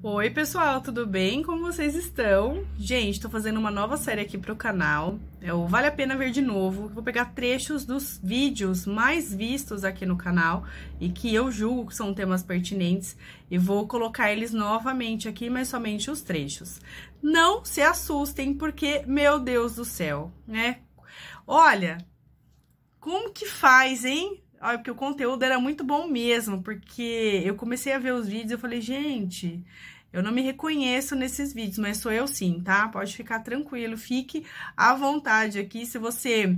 Oi pessoal, tudo bem? Como vocês estão? Gente, tô fazendo uma nova série aqui pro canal, é o Vale a Pena Ver de Novo. Eu vou pegar trechos dos vídeos mais vistos aqui no canal e que eu julgo que são temas pertinentes e vou colocar eles novamente aqui, mas somente os trechos. Não se assustem porque, meu Deus do céu, né? Olha, como que faz, hein? Olha, porque o conteúdo era muito bom mesmo, porque eu comecei a ver os vídeos e eu falei, gente, eu não me reconheço nesses vídeos, mas sou eu sim, tá? Pode ficar tranquilo, fique à vontade aqui. Se você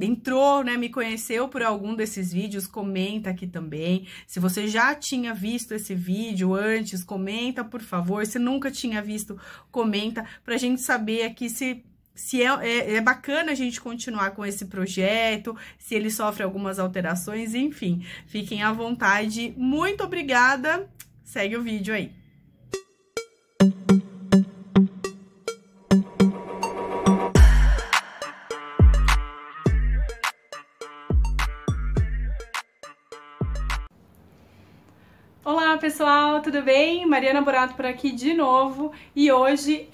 entrou, né, me conheceu por algum desses vídeos, comenta aqui também. Se você já tinha visto esse vídeo antes, comenta, por favor. Se nunca tinha visto, comenta, pra gente saber aqui se é bacana a gente continuar com esse projeto, se ele sofre algumas alterações, enfim, fiquem à vontade. Muito obrigada, segue o vídeo aí. Olá pessoal, tudo bem? Mariana Buratto por aqui de novo e hoje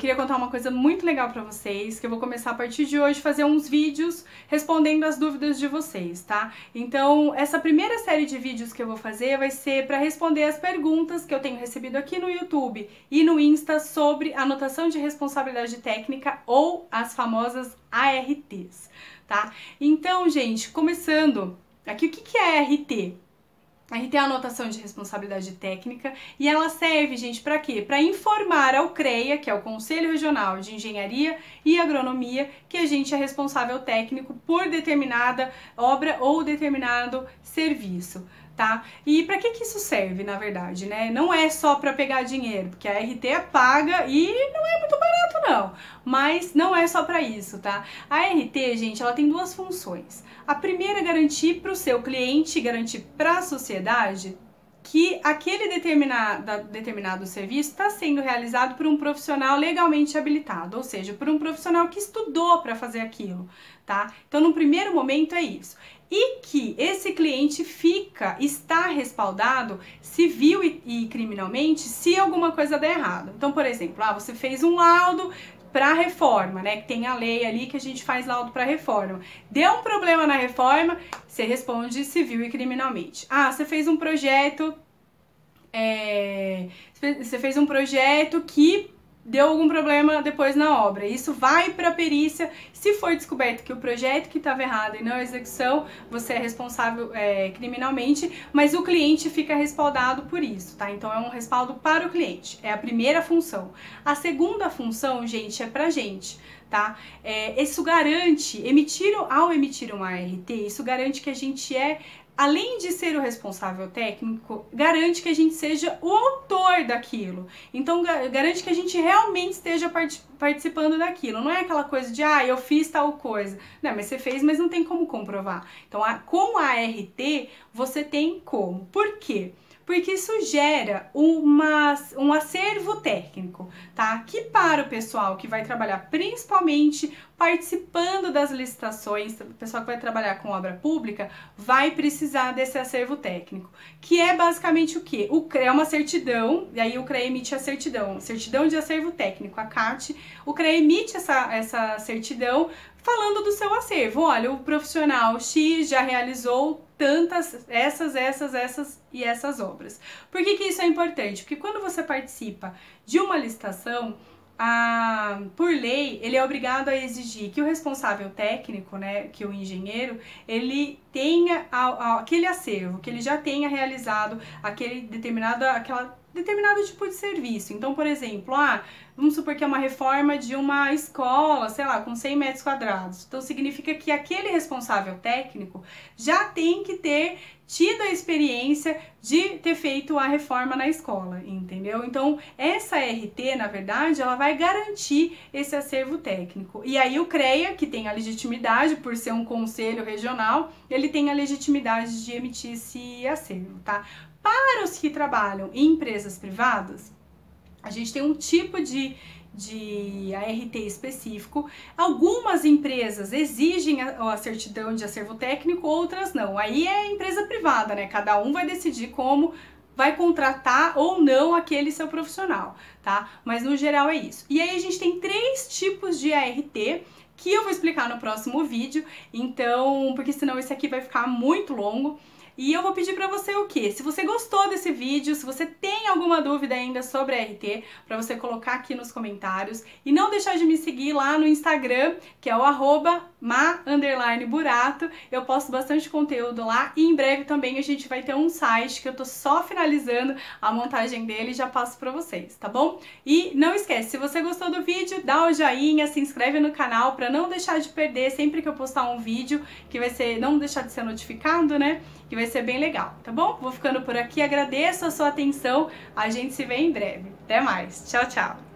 queria contar uma coisa muito legal pra vocês, que eu vou começar a partir de hoje fazer uns vídeos respondendo as dúvidas de vocês, tá? Então essa primeira série de vídeos que eu vou fazer vai ser pra responder as perguntas que eu tenho recebido aqui no YouTube e no Insta sobre anotação de responsabilidade técnica ou as famosas ARTs, tá? Então gente, começando aqui, o que é ART? A gente tem a anotação de responsabilidade técnica e ela serve, gente, para quê? Para informar ao CREA, que é o Conselho Regional de Engenharia e Agronomia, que a gente é responsável técnico por determinada obra ou determinado serviço, tá? E para que isso serve, na verdade, né? Não é só para pegar dinheiro, porque a ART é paga e não é muito barato, não. Mas não é só para isso, tá? A ART, gente, ela tem duas funções. A primeira é garantir para o seu cliente, garantir para a sociedade que aquele determinado serviço está sendo realizado por um profissional legalmente habilitado, ou seja, por um profissional que estudou para fazer aquilo, tá? Então, no primeiro momento é isso. E que esse cliente está respaldado civil e criminalmente se alguma coisa der errado. Então, por exemplo, você fez um laudo para reforma, né? Que tem a lei ali que a gente faz laudo para reforma. Deu um problema na reforma, você responde civil e criminalmente. Você fez um projeto, que deu algum problema depois na obra. Isso vai para a perícia. Se for descoberto que o projeto que estava errado e não a execução, você é responsável criminalmente, mas o cliente fica respaldado por isso, tá? Então é um respaldo para o cliente. É a primeira função. A segunda função, gente, é pra gente, tá? Isso garante, ao emitir uma ART, isso garante que a gente além de ser o responsável técnico, garante que a gente seja o autor daquilo. Então, garante que a gente realmente esteja participando daquilo. Não é aquela coisa de, eu fiz tal coisa. Não, mas você fez, mas não tem como comprovar. Então, com a ART, você tem como. Por quê? Porque isso gera um acervo técnico, tá? Que para o pessoal que vai trabalhar principalmente participando das licitações, o pessoal que vai trabalhar com obra pública, vai precisar desse acervo técnico, que é basicamente o quê? O CREA é uma certidão, e aí o CREA emite a certidão de acervo técnico, a CAT. O CREA emite essa certidão falando do seu acervo. Olha, o profissional X já realizou tantas, essas e essas obras. Por que isso é importante? Porque quando você participa de uma licitação, por lei, ele é obrigado a exigir que o responsável técnico, né, que o engenheiro, ele tenha aquele acervo, que ele já tenha realizado aquele determinado tipo de serviço. Então, por exemplo, vamos supor que é uma reforma de uma escola, sei lá, com 100 metros quadrados. Então, significa que aquele responsável técnico já tem que ter tido a experiência de ter feito a reforma na escola, entendeu? Então, essa ART, na verdade, ela vai garantir esse acervo técnico. E aí o CREA, que tem a legitimidade, por ser um conselho regional, ele tem a legitimidade de emitir esse acervo, tá? Para os que trabalham em empresas privadas, a gente tem um tipo de ART específico. Algumas empresas exigem a certidão de acervo técnico, outras não. Aí é empresa privada, né? Cada um vai decidir como vai contratar ou não aquele seu profissional, tá? Mas no geral é isso. E aí a gente tem 3 tipos de ART, que eu vou explicar no próximo vídeo, então, porque senão esse aqui vai ficar muito longo. E eu vou pedir pra você o quê? Se você gostou desse vídeo, se você tem alguma dúvida ainda sobre ART, pra você colocar aqui nos comentários. E não deixar de me seguir lá no Instagram, que é o @ma_burato. Eu posto bastante conteúdo lá e em breve também a gente vai ter um site que eu tô só finalizando a montagem dele e já passo pra vocês, tá bom? E não esquece, se você gostou do vídeo, dá o joinha, se inscreve no canal pra não deixar de perder sempre que eu postar um vídeo, que vai ser, não deixar de ser notificado, né? Que vai ser bem legal, tá bom? Vou ficando por aqui, agradeço a sua atenção, a gente se vê em breve. Até mais, tchau, tchau!